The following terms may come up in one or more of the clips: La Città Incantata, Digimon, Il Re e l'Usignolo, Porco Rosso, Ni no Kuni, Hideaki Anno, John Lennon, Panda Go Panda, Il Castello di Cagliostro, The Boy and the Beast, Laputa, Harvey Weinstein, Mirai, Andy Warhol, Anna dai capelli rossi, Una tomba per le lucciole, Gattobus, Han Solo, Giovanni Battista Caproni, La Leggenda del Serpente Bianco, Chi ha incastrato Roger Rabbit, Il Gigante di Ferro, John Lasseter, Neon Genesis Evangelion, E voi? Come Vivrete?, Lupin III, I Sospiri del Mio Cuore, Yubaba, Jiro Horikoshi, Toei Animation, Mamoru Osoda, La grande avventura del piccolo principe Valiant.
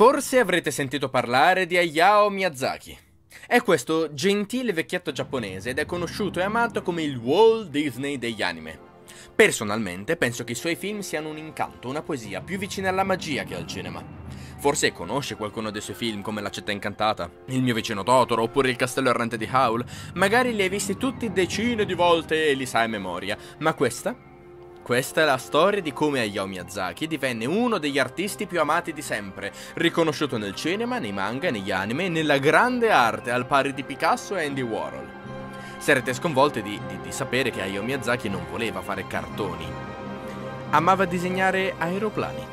Forse avrete sentito parlare di Hayao Miyazaki. È questo gentile vecchietto giapponese ed è conosciuto e amato come il Walt Disney degli anime. Personalmente penso che i suoi film siano un incanto, una poesia più vicina alla magia che al cinema. Forse conosce qualcuno dei suoi film come La Città Incantata, Il Mio Vicino Totoro oppure Il Castello Errante di Howl. Magari li hai visti tutti decine di volte e li sai a memoria, ma questa è la storia di come Hayao Miyazaki divenne uno degli artisti più amati di sempre, riconosciuto nel cinema, nei manga, negli anime e nella grande arte al pari di Picasso e Andy Warhol. Sarete sconvolti di sapere che Hayao Miyazaki non voleva fare cartoni. Amava disegnare aeroplani.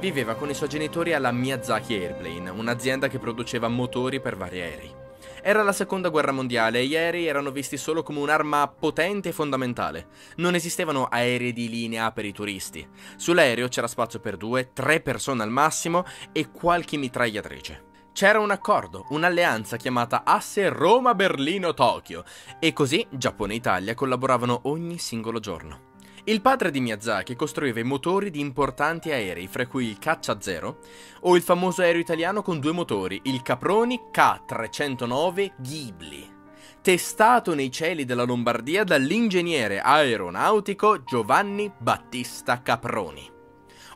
Viveva con i suoi genitori alla Miyazaki Airplane, un'azienda che produceva motori per vari aerei. Era la seconda guerra mondiale e gli aerei erano visti solo come un'arma potente e fondamentale. Non esistevano aerei di linea per i turisti. Sull'aereo c'era spazio per 2, 3 persone al massimo e qualche mitragliatrice. C'era un accordo, un'alleanza chiamata Asse Roma-Berlino-Tokyo e così Giappone e Italia collaboravano ogni singolo giorno. Il padre di Miyazaki costruiva i motori di importanti aerei, fra cui il Caccia Zero o il famoso aereo italiano con 2 motori, il Caproni K309 Ghibli, testato nei cieli della Lombardia dall'ingegnere aeronautico Giovanni Battista Caproni.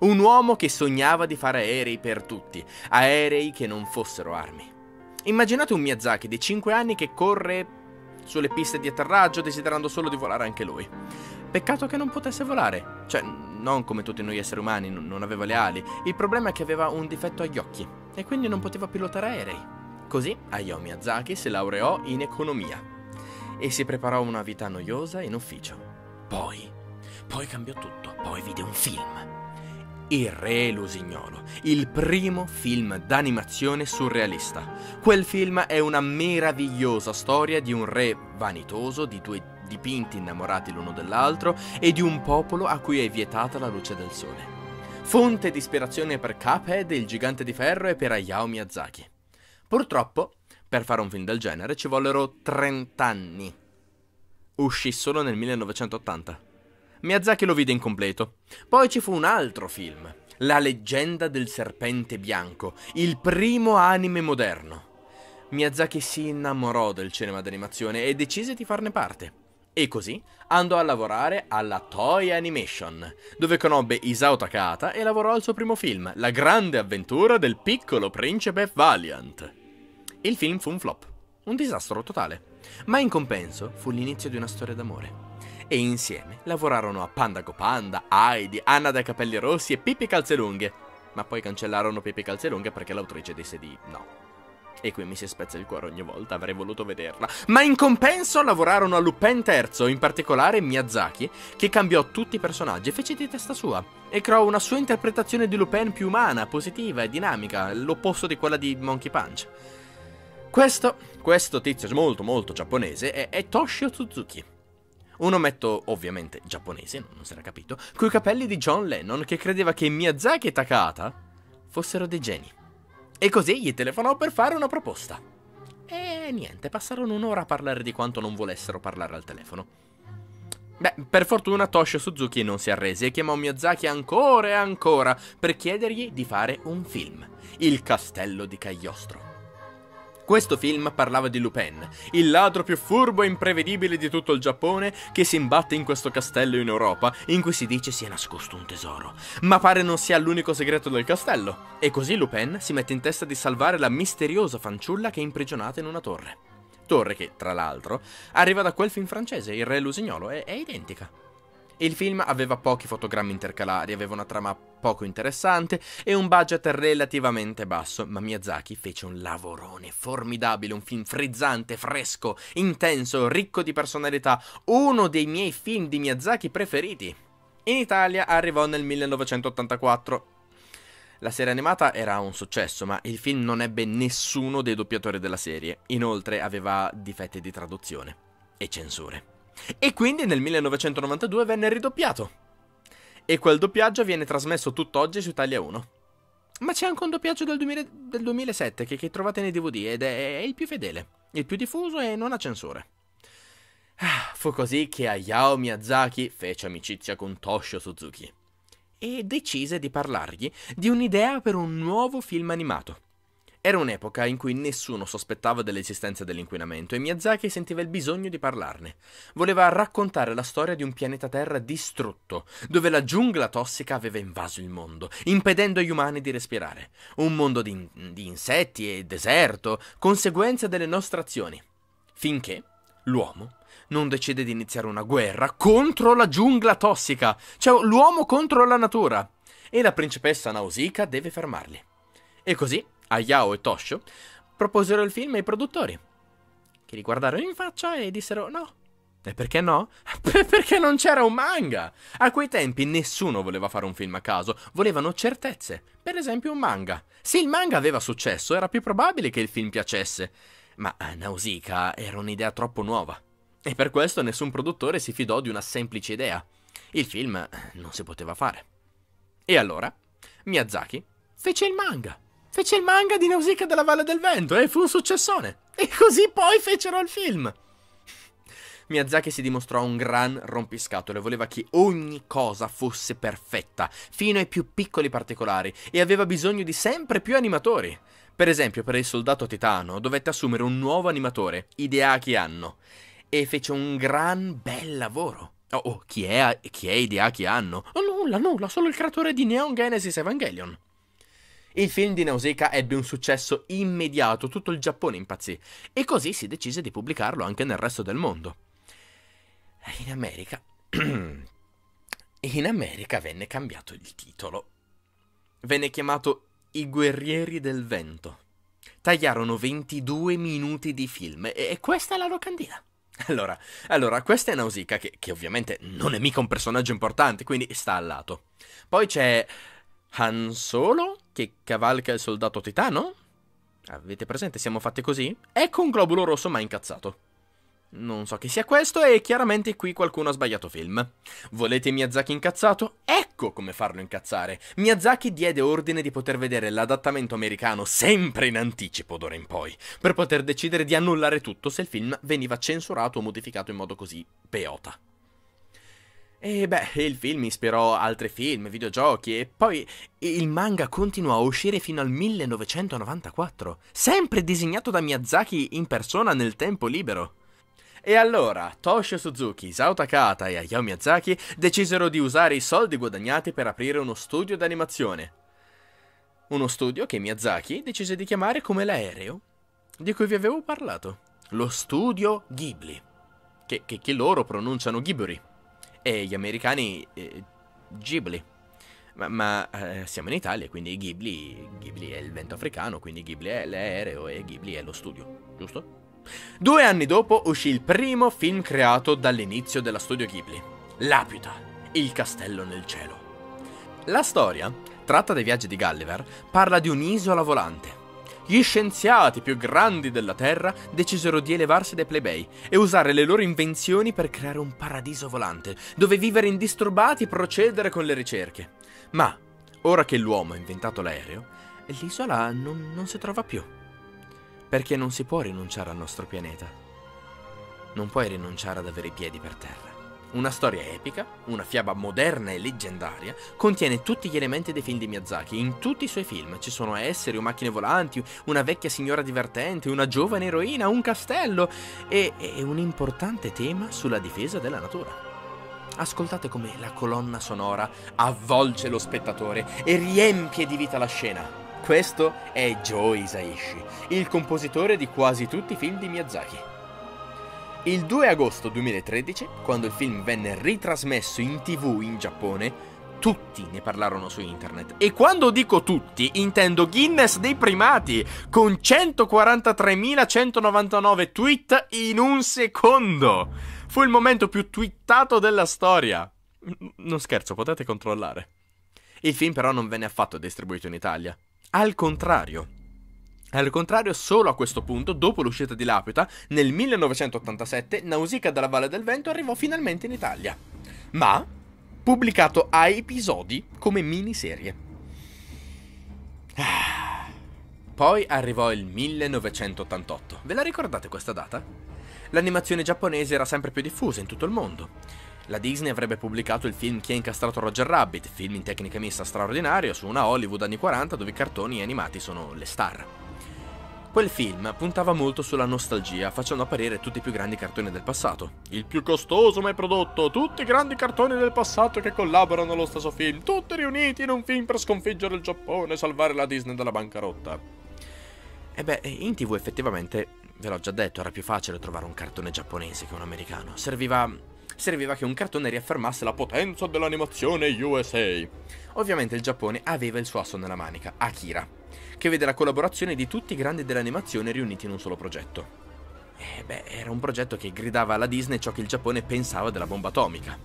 Un uomo che sognava di fare aerei per tutti, aerei che non fossero armi. Immaginate un Miyazaki di 5 anni che corre sulle piste di atterraggio desiderando solo di volare anche lui. Peccato che non potesse volare, cioè non come tutti noi esseri umani, non aveva le ali. Il problema è che aveva un difetto agli occhi e quindi non poteva pilotare aerei. Così Hayao Miyazaki si laureò in economia e si preparò una vita noiosa in ufficio. Poi cambiò tutto, poi vide un film. Il Re e l'Usignolo, il primo film d'animazione surrealista. Quel film è una meravigliosa storia di un re vanitoso, di 2 dipinti innamorati l'uno dell'altro e di un popolo a cui è vietata la luce del sole. Fonte di ispirazione per Cuphead, il gigante di ferro, e per Hayao Miyazaki. Purtroppo, per fare un film del genere ci vollero 30 anni. Uscì solo nel 1980. Miyazaki lo vide incompleto. Poi ci fu un altro film, La leggenda del serpente bianco, il primo anime moderno. Miyazaki si innamorò del cinema d'animazione e decise di farne parte. E così andò a lavorare alla Toei Animation, dove conobbe Isao Takahata e lavorò al suo primo film, La grande avventura del piccolo principe Valiant. Il film fu un flop, un disastro totale, ma in compenso fu l'inizio di una storia d'amore. E insieme lavorarono a Panda Go Panda, Heidi, Anna dai capelli rossi e Pippi Calze Lunghe, ma poi cancellarono Pippi Calze Lunghe perché l'autrice disse di no. E qui mi si spezza il cuore ogni volta, avrei voluto vederla. Ma in compenso lavorarono a Lupin III, in particolare Miyazaki, che cambiò tutti i personaggi e fece di testa sua. E creò una sua interpretazione di Lupin più umana, positiva e dinamica, l'opposto di quella di Monkey Punch. Questo tizio molto giapponese è Toshio Suzuki. Un ometto ovviamente giapponese, non si era capito, coi capelli di John Lennon che credeva che Miyazaki e Takahata fossero dei geni. E così gli telefonò per fare una proposta. E niente, passarono un'ora a parlare di quanto non volessero parlare al telefono. Beh, per fortuna Toshio Suzuki non si arrese e chiamò Miyazaki ancora e ancora per chiedergli di fare un film, Il Castello di Cagliostro. Questo film parlava di Lupin, il ladro più furbo e imprevedibile di tutto il Giappone che si imbatte in questo castello in Europa, in cui si dice sia nascosto un tesoro, ma pare non sia l'unico segreto del castello. E così Lupin si mette in testa di salvare la misteriosa fanciulla che è imprigionata in una torre. Torre che, tra l'altro, arriva da quel film francese, Il Re e l'Usignolo, è identica. Il film aveva pochi fotogrammi intercalari, aveva una trama poco interessante e un budget relativamente basso, ma Miyazaki fece un lavorone formidabile, un film frizzante, fresco, intenso, ricco di personalità, uno dei miei film di Miyazaki preferiti. In Italia arrivò nel 1984. La serie animata era un successo, ma il film non ebbe nessuno dei doppiatori della serie, inoltre aveva difetti di traduzione e censure. E quindi nel 1992 venne ridoppiato. E quel doppiaggio viene trasmesso tutt'oggi su Italia 1. Ma c'è anche un doppiaggio del 2007 che trovate nei DVD ed è il più fedele, il più diffuso e non ha censure. Fu così che Hayao Miyazaki fece amicizia con Toshio Suzuki. e decise di parlargli di un'idea per un nuovo film animato. Era un'epoca in cui nessuno sospettava dell'esistenza dell'inquinamento e Miyazaki sentiva il bisogno di parlarne. Voleva raccontare la storia di un pianeta Terra distrutto, dove la giungla tossica aveva invaso il mondo, impedendo agli umani di respirare. Un mondo di insetti e deserto, conseguenza delle nostre azioni. Finché l'uomo non decide di iniziare una guerra contro la giungla tossica, cioè l'uomo contro la natura. E la principessa Nausicaä deve fermarli. E così Hayao e Toshio proposero il film ai produttori, che li guardarono in faccia e dissero no. E perché no? Perché non c'era un manga! A quei tempi nessuno voleva fare un film a caso, volevano certezze, per esempio un manga. Se il manga aveva successo era più probabile che il film piacesse, ma Nausicaä era un'idea troppo nuova e per questo nessun produttore si fidò di una semplice idea. Il film non si poteva fare. E allora Miyazaki fece il manga. Fece il manga di Nausicaä della Valle del Vento e fu un successone. E così poi fecero il film. Miyazaki si dimostrò un gran rompiscatole, voleva che ogni cosa fosse perfetta, fino ai più piccoli particolari, e aveva bisogno di sempre più animatori. Per esempio, per Il Soldato Titano dovette assumere un nuovo animatore, Hideaki Anno, e fece un gran bel lavoro. Oh, chi è Hideaki Anno? Oh, nulla, solo il creatore di Neon Genesis Evangelion. Il film di Nausicaä ebbe un successo immediato, tutto il Giappone impazzì, e così si decise di pubblicarlo anche nel resto del mondo. In America venne cambiato il titolo. Venne chiamato I Guerrieri del Vento. Tagliarono 22 minuti di film e questa è la locandina. Allora, questa è Nausicaä, che ovviamente non è mica un personaggio importante, quindi sta al lato. Poi c'è Han Solo, che cavalca il soldato titano? Avete presente, siamo fatti così? Ecco un globulo rosso ma incazzato. Non so chi sia questo e chiaramente qui qualcuno ha sbagliato film. Volete Miyazaki incazzato? Ecco come farlo incazzare. Miyazaki diede ordine di poter vedere l'adattamento americano sempre in anticipo d'ora in poi, per poter decidere di annullare tutto se il film veniva censurato o modificato in modo così peota. E beh, il film ispirò altri film, videogiochi e poi il manga continuò a uscire fino al 1994, sempre disegnato da Miyazaki in persona nel tempo libero. E allora Toshio Suzuki, Isao Takahata e Hayao Miyazaki decisero di usare i soldi guadagnati per aprire uno studio d'animazione. Uno studio che Miyazaki decise di chiamare come l'aereo di cui vi avevo parlato, lo Studio Ghibli, che loro pronunciano Ghibli. E gli americani Ghibli, ma siamo in Italia, quindi Ghibli è il vento africano, quindi Ghibli è l'aereo e Ghibli è lo studio, giusto? 2 anni dopo uscì il primo film creato dall'inizio della Studio Ghibli, Laputa, il castello nel cielo. La storia, tratta dai viaggi di Gulliver, parla di un'isola volante. Gli scienziati più grandi della Terra decisero di elevarsi dai plebei e usare le loro invenzioni per creare un paradiso volante, dove vivere indisturbati e procedere con le ricerche. Ma, ora che l'uomo ha inventato l'aereo, l'isola non si trova più. Perché non si può rinunciare al nostro pianeta. Non puoi rinunciare ad avere i piedi per terra. Una storia epica, una fiaba moderna e leggendaria, contiene tutti gli elementi dei film di Miyazaki. In tutti i suoi film ci sono esseri o macchine volanti, una vecchia signora divertente, una giovane eroina, un castello e un importante tema sulla difesa della natura. Ascoltate come la colonna sonora avvolge lo spettatore e riempie di vita la scena. Questo è Joe Hisaishi, il compositore di quasi tutti i film di Miyazaki. Il 2 agosto 2013, quando il film venne ritrasmesso in TV in Giappone, tutti ne parlarono su internet. E quando dico tutti, intendo Guinness dei primati, con 143.199 tweet in un secondo. Fu il momento più twittato della storia. Non scherzo, potete controllare. Il film però non venne affatto distribuito in Italia. Al contrario, solo a questo punto, dopo l'uscita di Laputa, nel 1987, Nausicaä della Valle del Vento arrivò finalmente in Italia, ma pubblicato a episodi come miniserie. Poi arrivò il 1988, ve la ricordate questa data? L'animazione giapponese era sempre più diffusa in tutto il mondo. La Disney avrebbe pubblicato il film Chi ha incastrato Roger Rabbit, film in tecnica mista straordinario su una Hollywood anni 40 dove i cartoni animati sono le star. Quel film puntava molto sulla nostalgia, facendo apparire tutti i più grandi cartoni del passato. Il più costoso mai prodotto, tutti i grandi cartoni del passato che collaborano allo stesso film, tutti riuniti in un film per sconfiggere il Giappone e salvare la Disney dalla bancarotta. E beh, in TV effettivamente, ve l'ho già detto, era più facile trovare un cartone giapponese che un americano. Serviva che un cartone riaffermasse la potenza dell'animazione USA. Ovviamente il Giappone aveva il suo asso nella manica, Akira, che vede la collaborazione di tutti i grandi dell'animazione riuniti in un solo progetto. E beh, era un progetto che gridava alla Disney ciò che il Giappone pensava della bomba atomica.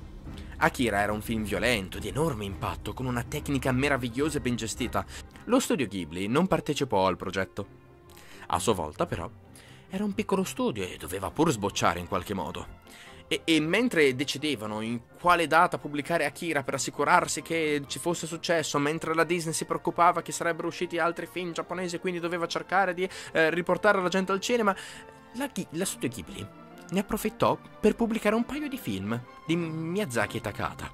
Akira era un film violento, di enorme impatto, con una tecnica meravigliosa e ben gestita. Lo studio Ghibli non partecipò al progetto. A sua volta, però, era un piccolo studio e doveva pur sbocciare in qualche modo. E mentre decidevano in quale data pubblicare Akira per assicurarsi che ci fosse successo, mentre la Disney si preoccupava che sarebbero usciti altri film giapponesi e quindi doveva cercare di riportare la gente al cinema, la Studio Ghibli ne approfittò per pubblicare un paio di film di Miyazaki e Takahata,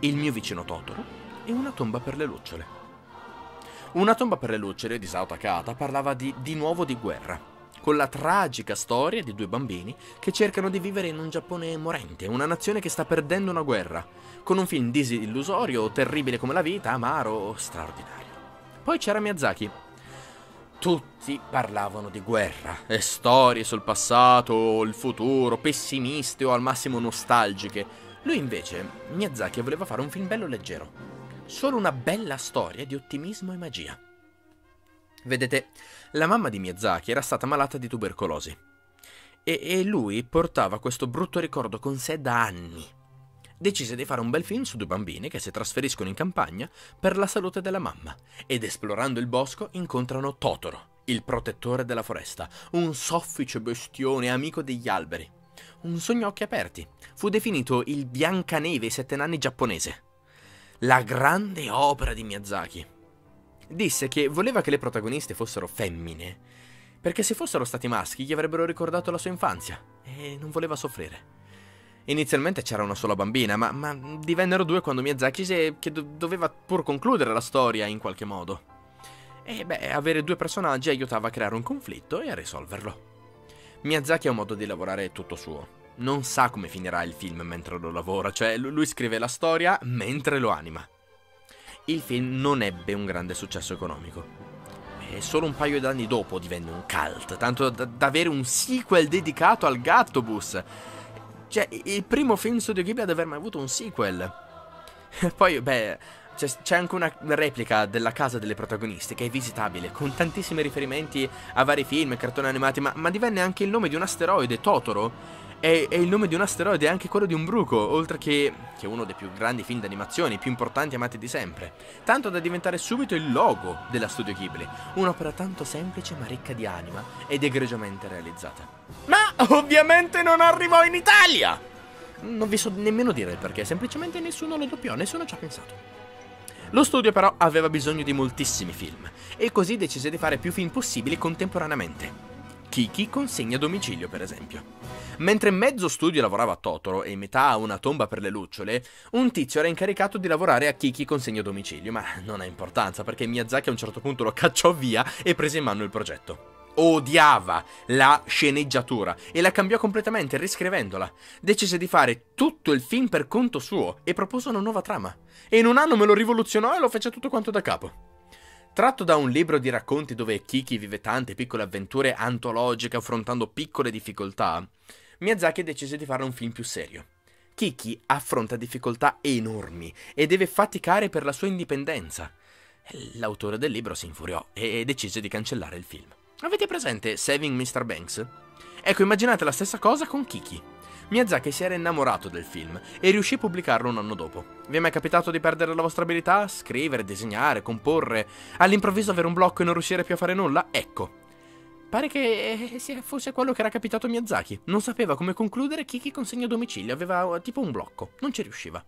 Il Mio Vicino Totoro e Una tomba per le lucciole. Una tomba per le lucciole di Isao Takahata parlava di nuovo di guerra, con la tragica storia di due bambini che cercano di vivere in un Giappone morente, una nazione che sta perdendo una guerra, con un film disillusorio, terribile come la vita, amaro, straordinario. Poi c'era Miyazaki. Tutti parlavano di guerra e storie sul passato, il futuro, pessimiste o al massimo nostalgiche. Lui invece, Miyazaki, voleva fare un film bello leggero, solo una bella storia di ottimismo e magia. Vedete, la mamma di Miyazaki era stata malata di tubercolosi e lui portava questo brutto ricordo con sé da anni. Decise di fare un bel film su due bambini che si trasferiscono in campagna per la salute della mamma ed esplorando il bosco incontrano Totoro, il protettore della foresta, un soffice bestione amico degli alberi, un sogno a occhi aperti. Fu definito il Biancaneve e i sette nani giapponese, la grande opera di Miyazaki. Disse che voleva che le protagoniste fossero femmine, perché se fossero stati maschi gli avrebbero ricordato la sua infanzia e non voleva soffrire. Inizialmente c'era una sola bambina, ma divennero due quando Miyazaki disse che doveva pur concludere la storia in qualche modo. E beh, avere due personaggi aiutava a creare un conflitto e a risolverlo. Miyazaki ha un modo di lavorare tutto suo. Non sa come finirà il film mentre lo lavora, cioè lui scrive la storia mentre lo anima. Il film non ebbe un grande successo economico e solo un paio d'anni dopo divenne un cult, tanto da avere un sequel dedicato al Gattobus. Cioè, il primo film Studio Ghibli ad aver mai avuto un sequel. Poi, beh, c'è anche una replica della casa delle protagoniste che è visitabile, con tantissimi riferimenti a vari film e cartoni animati, ma divenne anche il nome di un asteroide, Totoro. E il nome di un asteroide è anche quello di un bruco, oltre che uno dei più grandi film d'animazione, i più importanti e amati di sempre, tanto da diventare subito il logo della Studio Ghibli, un'opera tanto semplice ma ricca di anima ed egregiamente realizzata. Ma ovviamente non arrivò in Italia! Non vi so nemmeno dire il perché, semplicemente nessuno lo doppiò, nessuno ci ha pensato. Lo studio però aveva bisogno di moltissimi film, e così decise di fare più film possibili contemporaneamente. Kiki consegna domicilio, per esempio. Mentre mezzo studio lavorava a Totoro e metà a Una tomba per le lucciole, un tizio era incaricato di lavorare a Kiki consegna domicilio, ma non ha importanza perché Miyazaki a un certo punto lo cacciò via e prese in mano il progetto. Odiava la sceneggiatura e la cambiò completamente riscrivendola. Decise di fare tutto il film per conto suo e propose una nuova trama. E in un anno me lo rivoluzionò e lo fece tutto quanto da capo. Tratto da un libro di racconti dove Kiki vive tante piccole avventure antologiche affrontando piccole difficoltà, Miyazaki decise di fare un film più serio. Kiki affronta difficoltà enormi e deve faticare per la sua indipendenza. L'autore del libro si infuriò e decise di cancellare il film. Avete presente Saving Mr. Banks? Ecco, immaginate la stessa cosa con Kiki. Miyazaki si era innamorato del film e riuscì a pubblicarlo un anno dopo. Vi è mai capitato di perdere la vostra abilità? Scrivere, disegnare, comporre, all'improvviso avere un blocco e non riuscire più a fare nulla? Ecco. Pare che fosse quello che era capitato a Miyazaki. Non sapeva come concludere Kiki consegna domicilio, aveva tipo un blocco, non ci riusciva.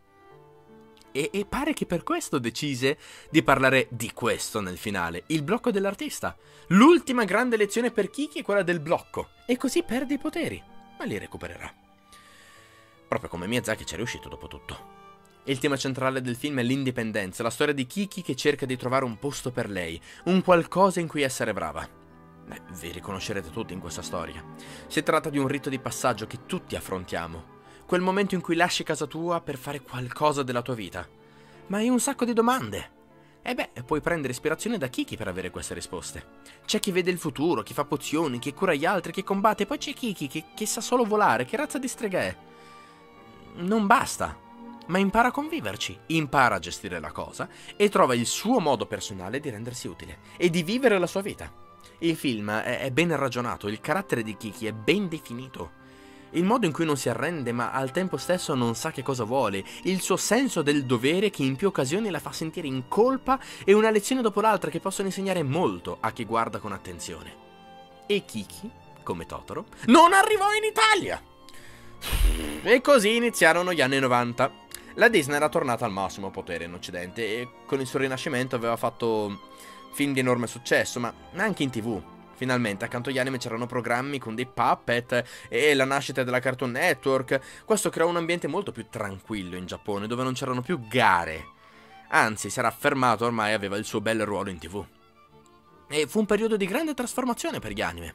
E pare che per questo decise di parlare di questo nel finale, il blocco dell'artista. L'ultima grande lezione per Kiki è quella del blocco, e così perde i poteri, ma li recupererà. proprio come Miyazaki ci è riuscito dopo tutto. Il tema centrale del film è l'indipendenza, la storia di Kiki che cerca di trovare un posto per lei, un qualcosa in cui essere brava. Beh, vi riconoscerete tutti in questa storia. Si tratta di un rito di passaggio che tutti affrontiamo, quel momento in cui lasci casa tua per fare qualcosa della tua vita. Ma hai un sacco di domande! E beh, puoi prendere ispirazione da Kiki per avere queste risposte. C'è chi vede il futuro, chi fa pozioni, chi cura gli altri, chi combatte, poi c'è Kiki che sa solo volare, che razza di strega è? Non basta! Ma impara a conviverci, impara a gestire la cosa e trova il suo modo personale di rendersi utile e di vivere la sua vita. Il film è ben ragionato, il carattere di Kiki è ben definito. Il modo in cui non si arrende ma al tempo stesso non sa che cosa vuole, il suo senso del dovere che in più occasioni la fa sentire in colpa e una lezione dopo l'altra che possono insegnare molto a chi guarda con attenzione. E Kiki, come Totoro, non arrivò in Italia! E così iniziarono gli anni 90. La Disney era tornata al massimo potere in Occidente e con il suo rinascimento aveva fatto film di enorme successo, ma anche in TV. Finalmente, accanto agli anime c'erano programmi con dei puppet e la nascita della Cartoon Network. Questo creò un ambiente molto più tranquillo in Giappone, dove non c'erano più gare. Anzi, si era affermato ormai aveva il suo bel ruolo in TV. E fu un periodo di grande trasformazione per gli anime.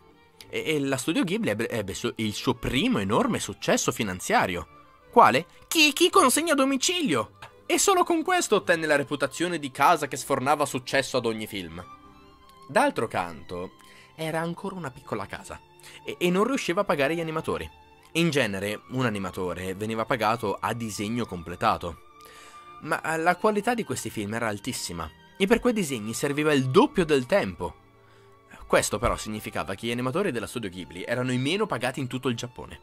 E la Studio Ghibli ebbe il suo primo enorme successo finanziario. Quale? Kiki consegna domicilio! E solo con questo ottenne la reputazione di casa che sfornava successo ad ogni film. D'altro canto, era ancora una piccola casa e non riusciva a pagare gli animatori. In genere, un animatore veniva pagato a disegno completato. Ma la qualità di questi film era altissima e per quei disegni serviva il doppio del tempo. Questo però significava che gli animatori della Studio Ghibli erano i meno pagati in tutto il Giappone.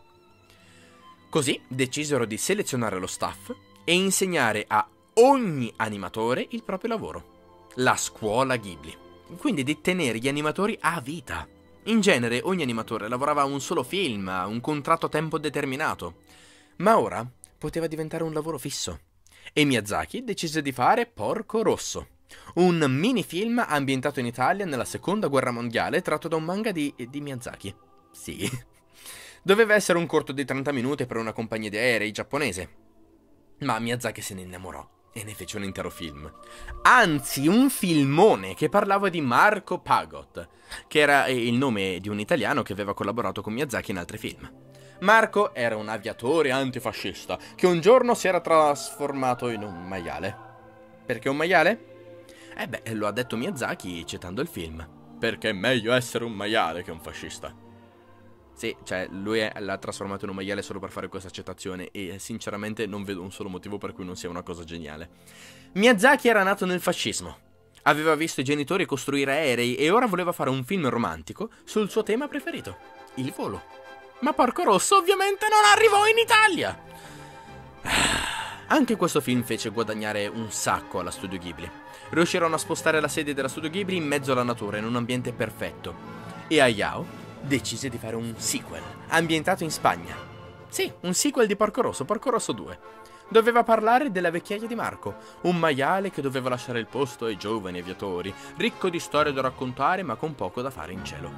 Così decisero di selezionare lo staff e insegnare a ogni animatore il proprio lavoro, la scuola Ghibli, quindi di tenere gli animatori a vita. In genere ogni animatore lavorava a un solo film, a un contratto a tempo determinato, ma ora poteva diventare un lavoro fisso. E Miyazaki decise di fare Porco Rosso, un minifilm ambientato in Italia nella Seconda Guerra Mondiale tratto da un manga di Miyazaki. Sì. Doveva essere un corto di 30 minuti per una compagnia di aerei giapponese. Ma Miyazaki se ne innamorò e ne fece un intero film. Anzi, un filmone che parlava di Marco Pagott, che era il nome di un italiano che aveva collaborato con Miyazaki in altri film. Marco era un aviatore antifascista che un giorno si era trasformato in un maiale. Perché un maiale? Eh beh, lo ha detto Miyazaki citando il film. Perché è meglio essere un maiale che un fascista. Sì, cioè, lui l'ha trasformato in un maiale solo per fare questa citazione e sinceramente non vedo un solo motivo per cui non sia una cosa geniale. Miyazaki era nato nel fascismo, aveva visto i genitori costruire aerei e ora voleva fare un film romantico sul suo tema preferito, il volo. Ma Porco Rosso ovviamente non arrivò in Italia! Anche questo film fece guadagnare un sacco alla Studio Ghibli. Riuscirono a spostare la sede della Studio Ghibli in mezzo alla natura, in un ambiente perfetto. E Hayao decise di fare un sequel, ambientato in Spagna. Sì, un sequel di Porco Rosso, Porco Rosso 2. Doveva parlare della vecchiaia di Marco, un maiale che doveva lasciare il posto ai giovani aviatori, ricco di storie da raccontare ma con poco da fare in cielo.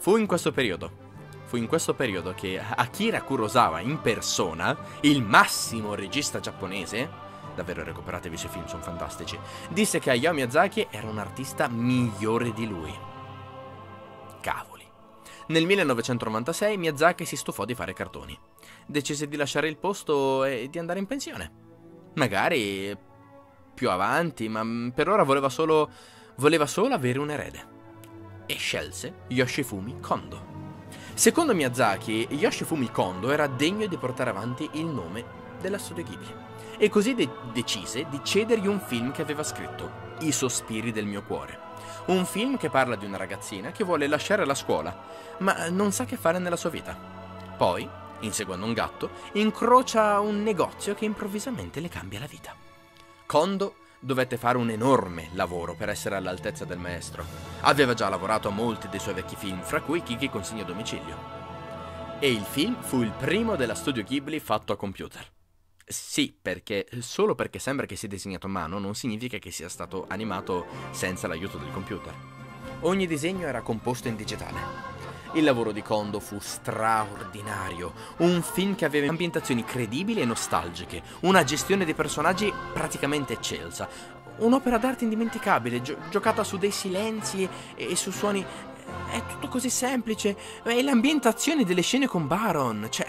Fu in questo periodo che Akira Kurosawa in persona, il massimo regista giapponese, davvero recuperatevi, i suoi film sono fantastici, disse che Hayao Miyazaki era un artista migliore di lui. Cavoli. Nel 1996 Miyazaki si stufò di fare cartoni. Decise di lasciare il posto e di andare in pensione. Magari più avanti, ma per ora voleva solo avere un erede. E scelse Yoshifumi Kondo. Secondo Miyazaki, Yoshifumi Kondo era degno di portare avanti il nome della Studio Ghibli. E così decise di cedergli un film che aveva scritto, I Sospiri del Mio Cuore. Un film che parla di una ragazzina che vuole lasciare la scuola, ma non sa che fare nella sua vita. Poi, inseguendo un gatto, incrocia un negozio che improvvisamente le cambia la vita. Kondo dovette fare un enorme lavoro per essere all'altezza del maestro. Aveva già lavorato a molti dei suoi vecchi film, fra cui Kiki consegna domicilio. E il film fu il primo della Studio Ghibli fatto a computer. Sì, perché solo perché sembra che sia disegnato a mano non significa che sia stato animato senza l'aiuto del computer. Ogni disegno era composto in digitale. Il lavoro di Kondo fu straordinario, un film che aveva ambientazioni credibili e nostalgiche, una gestione dei personaggi praticamente eccelsa, un'opera d'arte indimenticabile, giocata su dei silenzi e su suoni. È tutto così semplice. E l'ambientazione delle scene con Baron, cioè,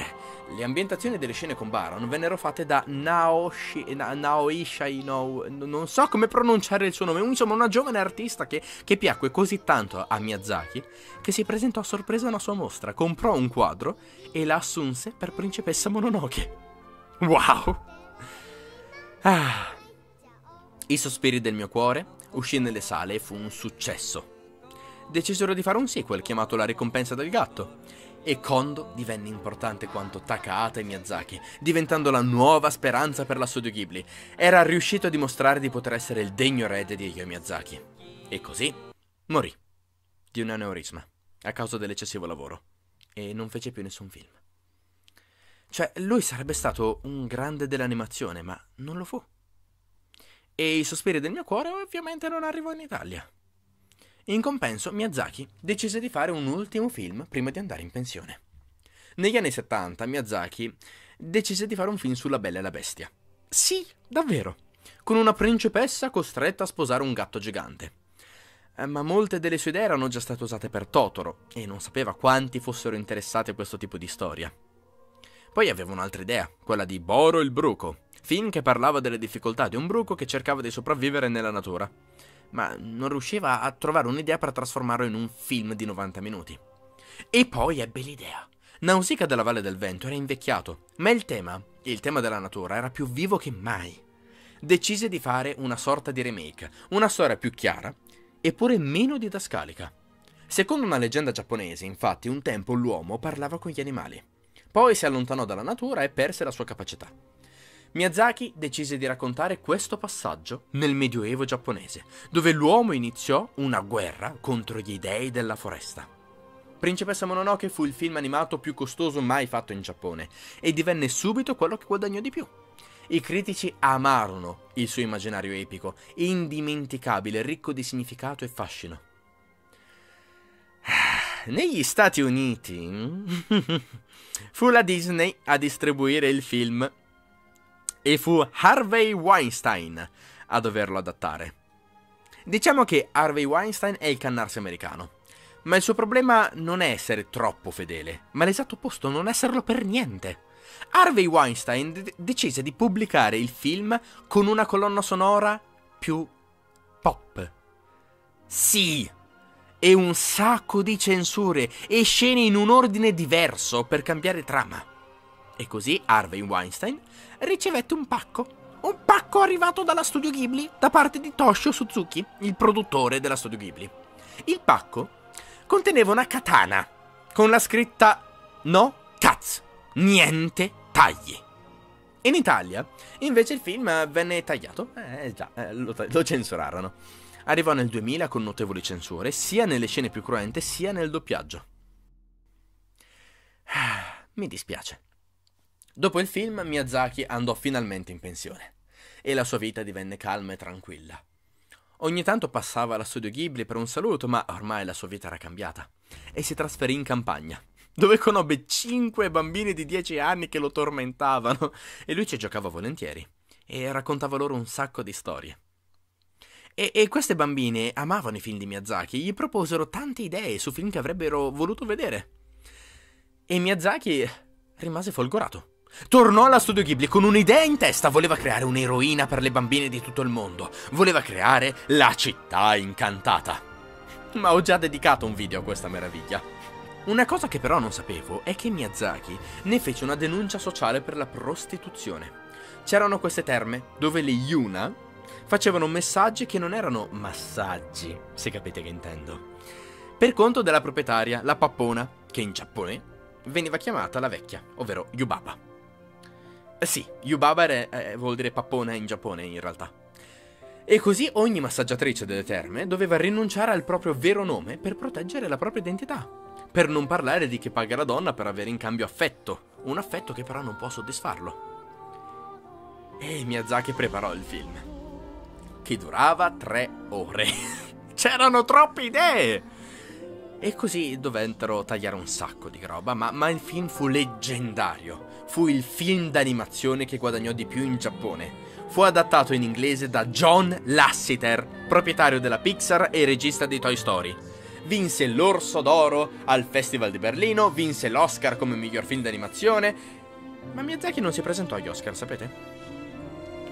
le ambientazioni delle scene con Baron vennero fatte da Naoshi, non so come pronunciare il suo nome, insomma una giovane artista che piacque così tanto a Miyazaki che si presentò a sorpresa a una sua mostra, comprò un quadro e la assunse per Principessa Mononoke. Wow! Ah. I Sospiri del Mio Cuore uscì nelle sale e fu un successo. Decisero di fare un sequel chiamato La Ricompensa del Gatto e Kondo divenne importante quanto Takahata e Miyazaki, diventando la nuova speranza per la Studio Ghibli. Era riuscito a dimostrare di poter essere il degno erede di Hayao Miyazaki e così morì di un aneurisma a causa dell'eccessivo lavoro e non fece più nessun film. Cioè, lui sarebbe stato un grande dell'animazione, ma non lo fu. E I Sospiri del Mio Cuore ovviamente non arrivò in Italia. In compenso, Miyazaki decise di fare un ultimo film prima di andare in pensione. Negli anni 70, Miyazaki decise di fare un film sulla Bella e la Bestia. Sì, davvero, con una principessa costretta a sposare un gatto gigante. Ma molte delle sue idee erano già state usate per Totoro e non sapeva quanti fossero interessati a questo tipo di storia. Poi aveva un'altra idea, quella di Boro il Bruco, film che parlava delle difficoltà di un bruco che cercava di sopravvivere nella natura, ma non riusciva a trovare un'idea per trasformarlo in un film di 90 minuti. E poi ebbe l'idea. Nausicaä della Valle del Vento era invecchiato, ma il tema della natura, era più vivo che mai. Decise di fare una sorta di remake, una storia più chiara, eppure meno didascalica. Secondo una leggenda giapponese, infatti, un tempo l'uomo parlava con gli animali. Poi si allontanò dalla natura e perse la sua capacità. Miyazaki decise di raccontare questo passaggio nel Medioevo giapponese, dove l'uomo iniziò una guerra contro gli dei della foresta. Principessa Mononoke fu il film animato più costoso mai fatto in Giappone e divenne subito quello che guadagnò di più. I critici amarono il suo immaginario epico, indimenticabile, ricco di significato e fascino. Negli Stati Uniti fu la Disney a distribuire il film e fu Harvey Weinstein a doverlo adattare. Diciamo che Harvey Weinstein è il Cannarsi americano, ma il suo problema non è essere troppo fedele, ma l'esatto opposto, non esserlo per niente. Harvey Weinstein decise di pubblicare il film con una colonna sonora più pop. Sì! E un sacco di censure e scene in un ordine diverso per cambiare trama. E così Harvey Weinstein ricevette un pacco arrivato dalla Studio Ghibli da parte di Toshio Suzuki, il produttore della Studio Ghibli. Il pacco conteneva una katana con la scritta "No cuts, niente tagli". In Italia invece il film venne tagliato, lo censurarono. Arrivò nel 2000 con notevoli censure, sia nelle scene più cruente sia nel doppiaggio. Mi dispiace. Dopo il film, Miyazaki andò finalmente in pensione e la sua vita divenne calma e tranquilla. Ogni tanto passava alla Studio Ghibli per un saluto, ma ormai la sua vita era cambiata e si trasferì in campagna, dove conobbe 5 bambini di 10 anni che lo tormentavano e lui ci giocava volentieri e raccontava loro un sacco di storie. E queste bambine amavano i film di Miyazaki, gli proposero tante idee su film che avrebbero voluto vedere e Miyazaki rimase folgorato. Tornò alla Studio Ghibli con un'idea in testa, voleva creare un'eroina per le bambine di tutto il mondo, voleva creare La Città Incantata. Ma ho già dedicato un video a questa meraviglia. Una cosa che però non sapevo è che Miyazaki ne fece una denuncia sociale per la prostituzione. C'erano queste terme dove le yuna facevano messaggi che non erano massaggi, se capite che intendo, per conto della proprietaria, la pappona, che in Giappone veniva chiamata la vecchia, ovvero Yubaba. Sì, Yubaba vuol dire pappona in Giappone, in realtà. E così ogni massaggiatrice delle terme doveva rinunciare al proprio vero nome per proteggere la propria identità. Per non parlare di che paga la donna per avere in cambio affetto, un affetto che però non può soddisfarlo. E Miyazaki preparò il film, che durava 3 ore. C'erano troppe idee! E così dovettero tagliare un sacco di roba, ma il film fu leggendario. Fu il film d'animazione che guadagnò di più in Giappone. Fu adattato in inglese da John Lasseter, proprietario della Pixar e regista di Toy Story. Vinse l'Orso d'Oro al Festival di Berlino, vinse l'Oscar come miglior film d'animazione, ma Miyazaki non si presentò agli Oscar, sapete?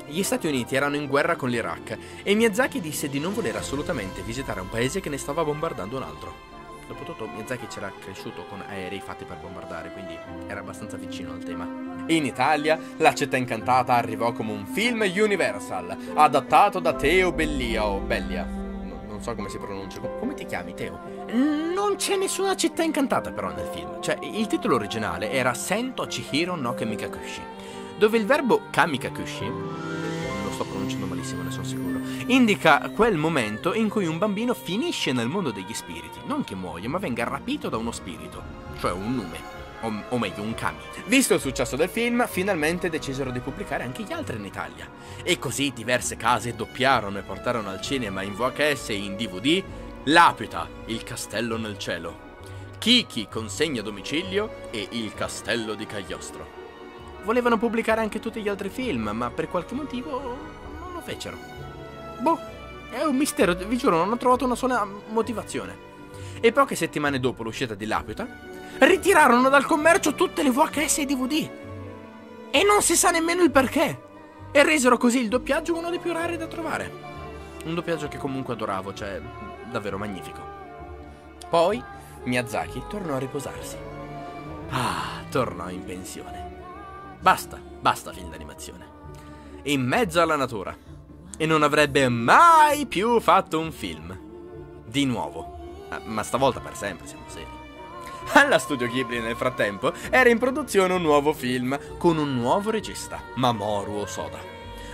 Gli Stati Uniti erano in guerra con l'Iraq e Miyazaki disse di non voler assolutamente visitare un paese che ne stava bombardando un altro. Dopo tutto, Miyazaki c'era cresciuto con aerei fatti per bombardare, quindi era abbastanza vicino al tema. In Italia, La Città Incantata arrivò come un film Universal, adattato da Teo Bellia o Bellia. Non so come si pronuncia. Come ti chiami, Teo? Non c'è nessuna città incantata però nel film. Cioè, il titolo originale era Sento Chihiro no Kamikakushi, dove il verbo Kamikakushi... sto pronunciando malissimo, ne sono sicuro, indica quel momento in cui un bambino finisce nel mondo degli spiriti, non che muoia, ma venga rapito da uno spirito, cioè un nume, o meglio un kami. Visto il successo del film, finalmente decisero di pubblicare anche gli altri in Italia, e così diverse case doppiarono e portarono al cinema in VHS e in DVD Laputa, Il Castello nel Cielo, Kiki Consegna Domicilio e Il Castello di Cagliostro. Volevano pubblicare anche tutti gli altri film, ma per qualche motivo non lo fecero. Boh, è un mistero, vi giuro, non ho trovato una sola motivazione. E poche settimane dopo l'uscita di Laputa, ritirarono dal commercio tutte le VHS e DVD. E non si sa nemmeno il perché. E resero così il doppiaggio uno dei più rari da trovare. Un doppiaggio che comunque adoravo, cioè davvero magnifico. Poi Miyazaki tornò a riposarsi. Ah, tornò in pensione. Basta film d'animazione. In mezzo alla natura. E non avrebbe mai più fatto un film. Di nuovo. Ma stavolta per sempre, siamo seri. Alla Studio Ghibli nel frattempo era in produzione un nuovo film con un nuovo regista, Mamoru Osoda.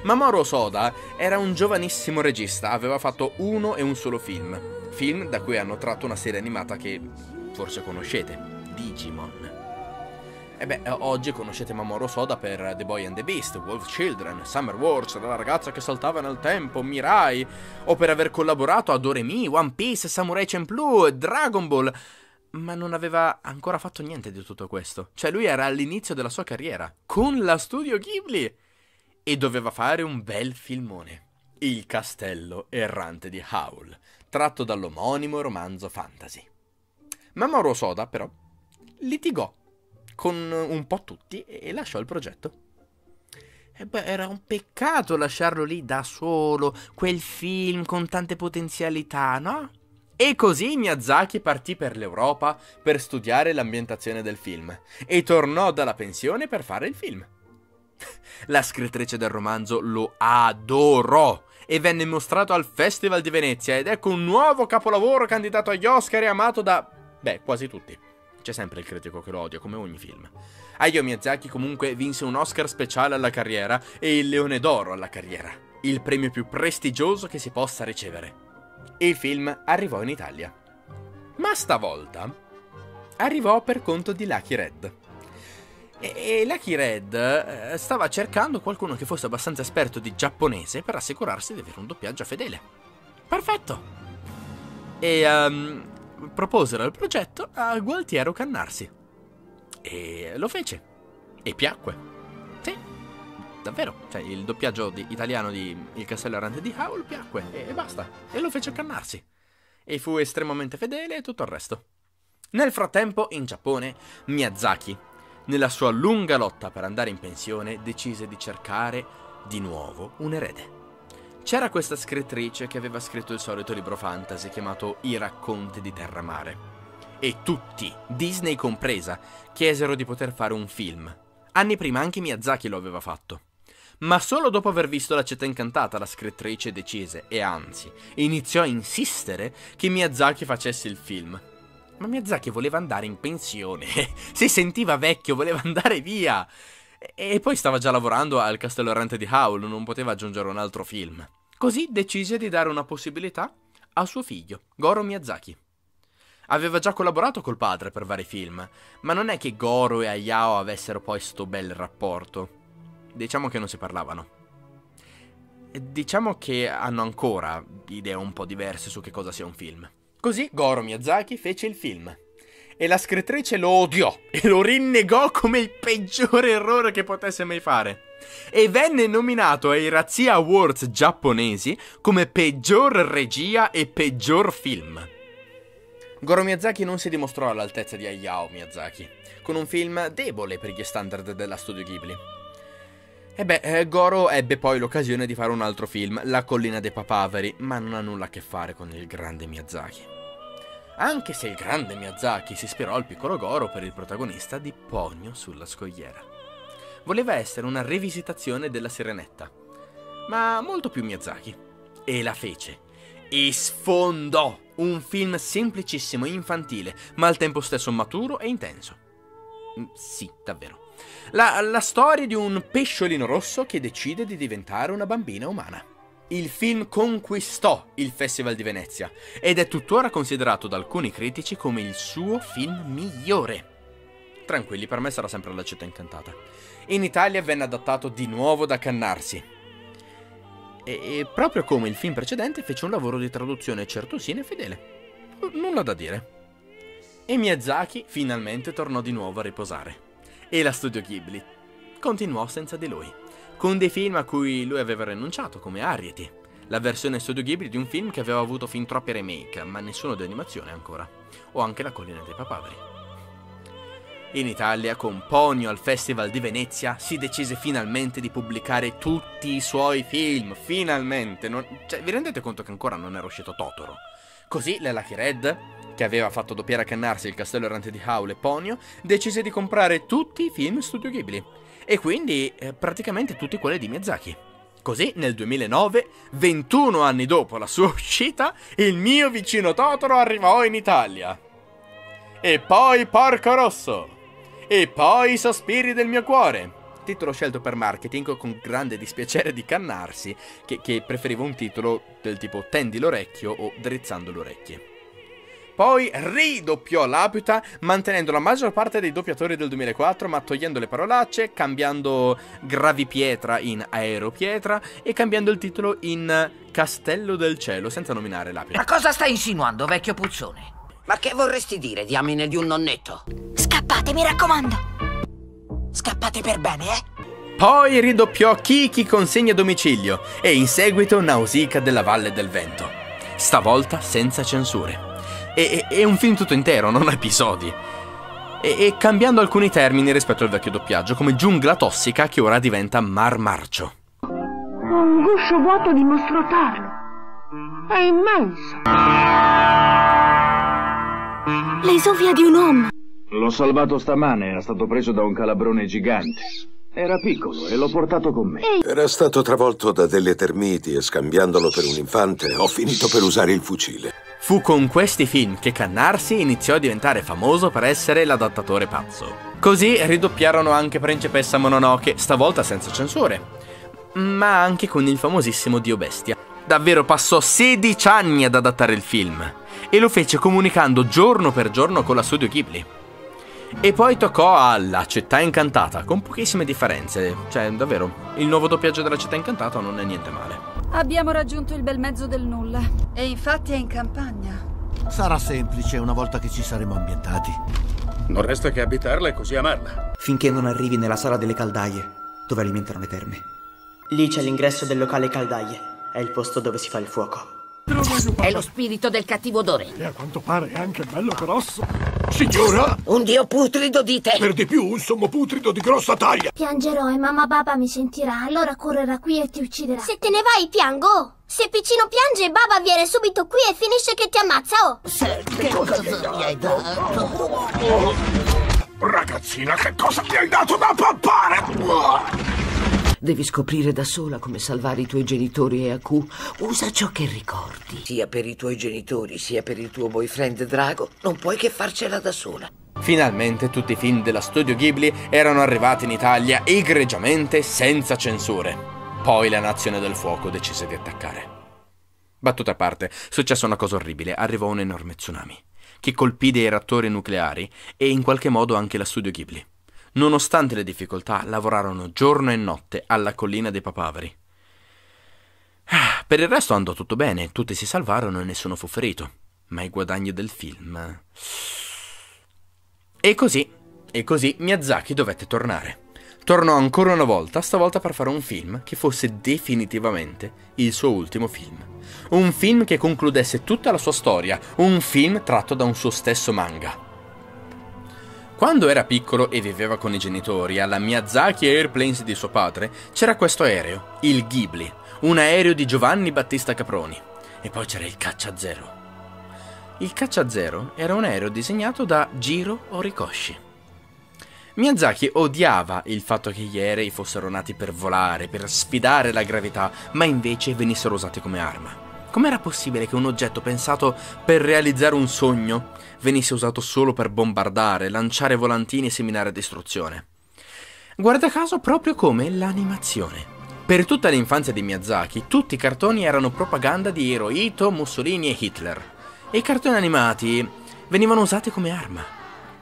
Mamoru Osoda era un giovanissimo regista, aveva fatto uno e un solo film. Film da cui hanno tratto una serie animata che forse conoscete, Digimon. E beh, oggi conoscete Mamoru Osoda per The Boy and the Beast, Wolf Children, Summer Wars, La ragazza che saltava nel tempo, Mirai, o per aver collaborato a Doremi, One Piece, Samurai Champloo, Dragon Ball, ma non aveva ancora fatto niente di tutto questo. Cioè lui era all'inizio della sua carriera, con la Studio Ghibli, e doveva fare un bel filmone. Il Castello Errante di Howl, tratto dall'omonimo romanzo fantasy. Mamoru Osoda, però, litigò con un po' tutti e lasciò il progetto. E beh, era un peccato lasciarlo lì da solo, quel film con tante potenzialità, no? E così Miyazaki partì per l'Europa per studiare l'ambientazione del film e tornò dalla pensione per fare il film. La scrittrice del romanzo lo adorò e venne mostrato al Festival di Venezia, ed ecco un nuovo capolavoro candidato agli Oscar e amato da, beh, quasi tutti. C'è sempre il critico che lo odia, come ogni film. Hayao Miyazaki comunque vinse un Oscar speciale alla carriera e il Leone d'Oro alla carriera, il premio più prestigioso che si possa ricevere. Il film arrivò in Italia, ma stavolta arrivò per conto di Lucky Red. E Lucky Red stava cercando qualcuno che fosse abbastanza esperto di giapponese per assicurarsi di avere un doppiaggio fedele. Perfetto! E... proposero il progetto a Gualtiero Cannarsi e lo fece e piacque. Sì, davvero, cioè il doppiaggio italiano di Il Castello Errante di Howl piacque e basta, e lo fece Cannarsi e fu estremamente fedele e tutto il resto. Nel frattempo in Giappone Miyazaki, nella sua lunga lotta per andare in pensione, decise di cercare di nuovo un erede. C'era questa scrittrice che aveva scritto il solito libro fantasy chiamato I racconti di Terramare. E tutti, Disney compresa, chiesero di poter fare un film. Anni prima anche Miyazaki lo aveva fatto. Ma solo dopo aver visto La Città Incantata la scrittrice decise, e anzi, iniziò a insistere che Miyazaki facesse il film. Ma Miyazaki voleva andare in pensione, si sentiva vecchio, voleva andare via. E poi stava già lavorando al Castello Errante di Howl, non poteva aggiungere un altro film. Così decise di dare una possibilità a suo figlio, Goro Miyazaki. Aveva già collaborato col padre per vari film, ma non è che Goro e Hayao avessero poi sto bel rapporto. Diciamo che non si parlavano. Diciamo che hanno ancora idee un po' diverse su che cosa sia un film. Così Goro Miyazaki fece il film. E la scrittrice lo odiò e lo rinnegò come il peggiore errore che potesse mai fare. E venne nominato ai Razzie Awards giapponesi come peggior regia e peggior film. Goro Miyazaki non si dimostrò all'altezza di Hayao Miyazaki, con un film debole per gli standard della Studio Ghibli. E beh, Goro ebbe poi l'occasione di fare un altro film, La collina dei papaveri, ma non ha nulla a che fare con il grande Miyazaki. Anche se il grande Miyazaki si ispirò al piccolo Goro per il protagonista di Pogno sulla scogliera. Voleva essere una rivisitazione della Sirenetta, ma molto più Miyazaki. E la fece. E sfondò! Un film semplicissimo, infantile, ma al tempo stesso maturo e intenso. Sì, davvero. La storia di un pesciolino rosso che decide di diventare una bambina umana. Il film conquistò il Festival di Venezia ed è tuttora considerato da alcuni critici come il suo film migliore. Tranquilli, per me sarà sempre La Città Incantata. In Italia venne adattato di nuovo da Cannarsi. E proprio come il film precedente fece un lavoro di traduzione certosino e fedele. Nulla da dire. E Miyazaki finalmente tornò di nuovo a riposare. E la Studio Ghibli continuò senza di lui, con dei film a cui lui aveva rinunciato, come Ariety, la versione Studio Ghibli di un film che aveva avuto fin troppi remake, ma nessuno di animazione ancora, o anche La collina dei papaveri. In Italia, con Pogno al Festival di Venezia, si decise finalmente di pubblicare tutti i suoi film, finalmente! Cioè, vi rendete conto che ancora non era uscito Totoro? Così la Lucky Red, che aveva fatto doppiare a Cannarsi Il Castello Errante di Howl e Pogno, decise di comprare tutti i film Studio Ghibli, e quindi praticamente tutti quelli di Miyazaki. Così nel 2009, 21 anni dopo la sua uscita, Il Mio Vicino Totoro arrivò in Italia. E poi Porco Rosso! E poi I Sospiri del Mio Cuore! Titolo scelto per marketing con grande dispiacere di Cannarsi, che preferiva un titolo del tipo Tendi l'orecchio o Drizzando le orecchie. Poi ridoppiò Laputa, mantenendo la maggior parte dei doppiatori del 2004, ma togliendo le parolacce, cambiando Gravipietra in Aeropietra e cambiando il titolo in Castello del Cielo, senza nominare Laputa. Ma cosa stai insinuando, vecchio puzzone? Ma che vorresti dire, diamine di un nonnetto? Scappate, mi raccomando! Scappate per bene, eh? Poi ridoppiò Kiki Consegna Domicilio e in seguito Nausicaä della Valle del Vento. Stavolta senza censure. È un film tutto intero, non episodi. E cambiando alcuni termini rispetto al vecchio doppiaggio, come giungla tossica che ora diventa mar marcio. Un guscio vuoto di mostrotarlo. È immenso. L'esovia di un uomo. L'ho salvato stamane, era stato preso da un calabrone gigante. Era piccolo e l'ho portato con me. Era stato travolto da delle termiti e scambiandolo per un infante ho finito per usare il fucile. Fu con questi film che Cannarsi iniziò a diventare famoso per essere l'adattatore pazzo. Così ridoppiarono anche Principessa Mononoke, stavolta senza censure, ma anche con il famosissimo Dio Bestia. Davvero passò 16 anni ad adattare il film e lo fece comunicando giorno per giorno con la Studio Ghibli. E poi toccò a La Città Incantata, con pochissime differenze. Cioè, davvero, il nuovo doppiaggio della Città Incantata non è niente male. Abbiamo raggiunto il bel mezzo del nulla. E infatti è in campagna. Sarà semplice una volta che ci saremo ambientati. Non resta che abitarla e così amarla. Finché non arrivi nella sala delle caldaie, dove alimentano le terme. Lì c'è l'ingresso del locale caldaie. È il posto dove si fa il fuoco. È lo spirito del cattivo odore. E a quanto pare è anche bello grosso. Signora! Un dio putrido dite! Per di più un sommo putrido di grossa taglia! Piangerò e mamma baba mi sentirà, allora correrà qui e ti ucciderà. Se te ne vai piango! Se Piccino piange baba viene subito qui e finisce che ti ammazza, oh! Che cosa mi hai dato? Oh, ragazzina, che cosa ti hai dato da pappare? Oh. Devi scoprire da sola come salvare i tuoi genitori e Aku. Usa ciò che ricordi. Sia per i tuoi genitori, sia per il tuo boyfriend Drago, non puoi che farcela da sola. Finalmente tutti i film della Studio Ghibli erano arrivati in Italia egregiamente senza censure. Poi la Nazione del Fuoco decise di attaccare. Battuta a parte, successe una cosa orribile. Arrivò un enorme tsunami, che colpì dei reattori nucleari e in qualche modo anche la Studio Ghibli. Nonostante le difficoltà, lavorarono giorno e notte alla collina dei papaveri. Per il resto andò tutto bene, tutti si salvarono e nessuno fu ferito. ma i guadagni del film... E così Miyazaki dovette tornare. Tornò ancora una volta, stavolta per fare un film che fosse definitivamente il suo ultimo film. Un film che concludesse tutta la sua storia, un film tratto da un suo stesso manga. Quando era piccolo e viveva con i genitori, alla Miyazaki Airplane di suo padre, c'era questo aereo, il Ghibli, un aereo di Giovanni Battista Caproni. E poi c'era il Caccia Zero. Il Caccia Zero era un aereo disegnato da Jiro Horikoshi. Miyazaki odiava il fatto che gli aerei fossero nati per volare, per sfidare la gravità, ma invece venissero usati come arma. Com'era possibile che un oggetto pensato per realizzare un sogno venisse usato solo per bombardare, lanciare volantini e seminare distruzione? Guarda caso proprio come l'animazione. Per tutta l'infanzia di Miyazaki, tutti i cartoni erano propaganda di Hirohito, Mussolini e Hitler. E i cartoni animati venivano usati come arma.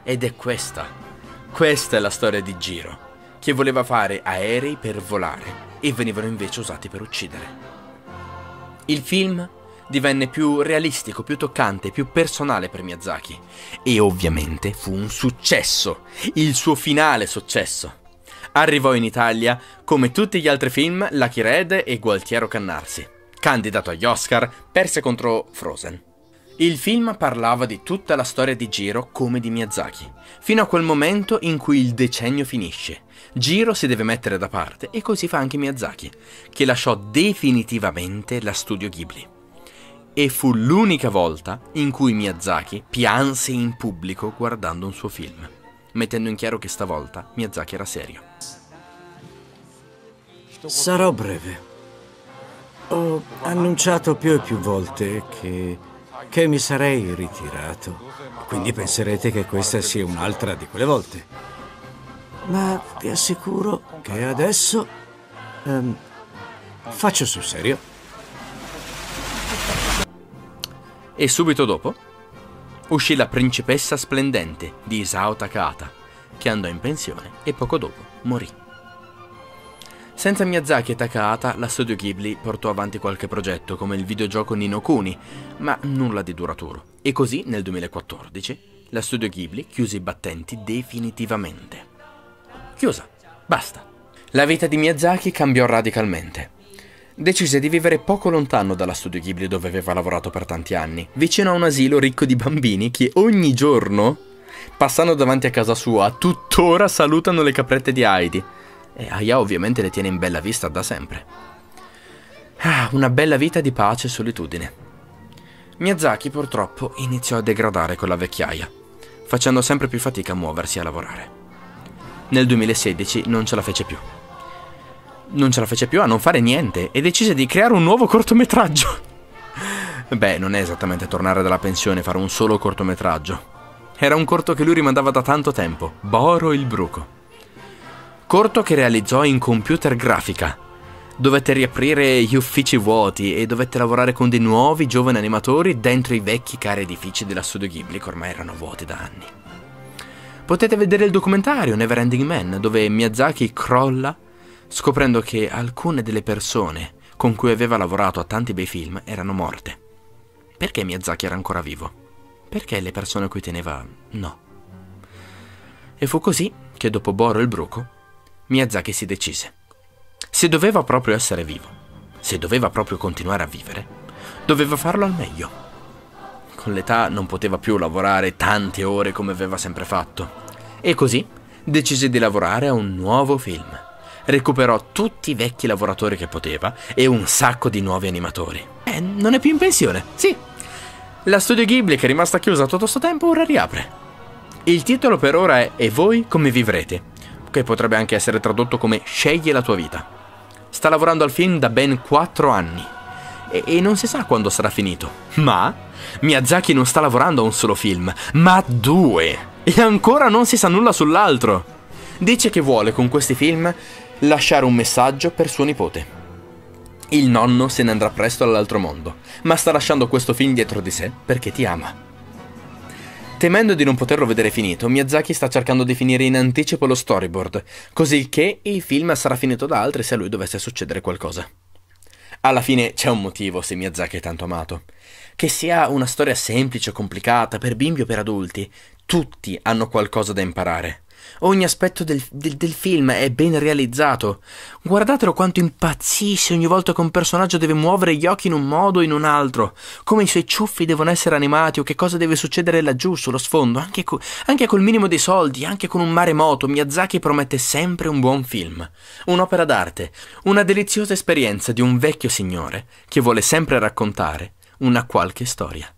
Ed è questa è la storia di Jiro, che voleva fare aerei per volare e venivano invece usati per uccidere. Il film divenne più realistico, più toccante, più personale per Miyazaki e ovviamente fu un successo, il suo finale successo. Arrivò in Italia, come tutti gli altri film, Lucky Red e Gualtiero Cannarsi. Candidato agli Oscar, perse contro Frozen. Il film parlava di tutta la storia di Jiro come di Miyazaki, fino a quel momento in cui il decennio finisce. Jiro si deve mettere da parte e così fa anche Miyazaki, che lasciò definitivamente la Studio Ghibli. E fu l'unica volta in cui Miyazaki pianse in pubblico guardando un suo film, mettendo in chiaro che stavolta Miyazaki era serio. Sarò breve. Ho annunciato più e più volte che mi sarei ritirato, quindi penserete che questa sia un'altra di quelle volte. Ma vi assicuro che adesso faccio sul serio. E subito dopo uscì La Principessa Splendente di Isao Takahata, che andò in pensione e poco dopo morì. Senza Miyazaki e Takahata, la Studio Ghibli portò avanti qualche progetto come il videogioco Ni no Kuni, ma nulla di duraturo. E così nel 2014 la Studio Ghibli chiuse i battenti definitivamente. Chiusa, basta. La vita di Miyazaki cambiò radicalmente. Decise di vivere poco lontano dalla Studio Ghibli dove aveva lavorato per tanti anni, vicino a un asilo ricco di bambini che ogni giorno, passando davanti a casa sua, tuttora salutano le caprette di Heidi. E Hayao ovviamente le tiene in bella vista da sempre. Una bella vita di pace e solitudine. Miyazaki purtroppo iniziò a degradare con la vecchiaia, facendo sempre più fatica a muoversi e a lavorare. Nel 2016 non ce la fece più a non fare niente e decise di creare un nuovo cortometraggio. Beh, non è esattamente tornare dalla pensione e fare un solo cortometraggio. Era un corto che lui rimandava da tanto tempo, Boro il Bruco. Corto che realizzò in computer grafica. Dovette riaprire gli uffici vuoti e dovette lavorare con dei nuovi giovani animatori dentro i vecchi cari edifici della Studio Ghibli che ormai erano vuoti da anni. Potete vedere il documentario Neverending Man dove Miyazaki crolla scoprendo che alcune delle persone con cui aveva lavorato a tanti bei film erano morte. Perché Miyazaki era ancora vivo? Perché le persone a cui teneva no. E fu così che dopo Boro il Bruco Miyazaki si decise. Se doveva proprio essere vivo, se doveva proprio continuare a vivere, doveva farlo al meglio. Con l'età non poteva più lavorare tante ore come aveva sempre fatto. E così decise di lavorare a un nuovo film. Recuperò tutti i vecchi lavoratori che poteva e un sacco di nuovi animatori. Non è più in pensione, sì. La Studio Ghibli, che è rimasta chiusa tutto questo tempo, ora riapre. Il titolo per ora è E voi come vivrete? Che potrebbe anche essere tradotto come Scegli la tua vita. Sta lavorando al film da ben 4 anni e non si sa quando sarà finito. Ma Miyazaki non sta lavorando a un solo film, ma a 2, e ancora non si sa nulla sull'altro. Dice che vuole con questi film lasciare un messaggio per suo nipote. Il nonno se ne andrà presto all'altro mondo, ma sta lasciando questo film dietro di sé perché ti ama. Temendo di non poterlo vedere finito, Miyazaki sta cercando di finire in anticipo lo storyboard, così che il film sarà finito da altri se a lui dovesse succedere qualcosa. Alla fine c'è un motivo se Miyazaki è tanto amato. Che sia una storia semplice o complicata, per bimbi o per adulti, tutti hanno qualcosa da imparare. Ogni aspetto del film è ben realizzato. Guardatelo quanto impazzisce ogni volta che un personaggio deve muovere gli occhi in un modo o in un altro, come i suoi ciuffi devono essere animati o che cosa deve succedere laggiù sullo sfondo. Anche col minimo dei soldi, anche con un maremoto, Miyazaki promette sempre un buon film, un'opera d'arte, una deliziosa esperienza di un vecchio signore che vuole sempre raccontare una qualche storia.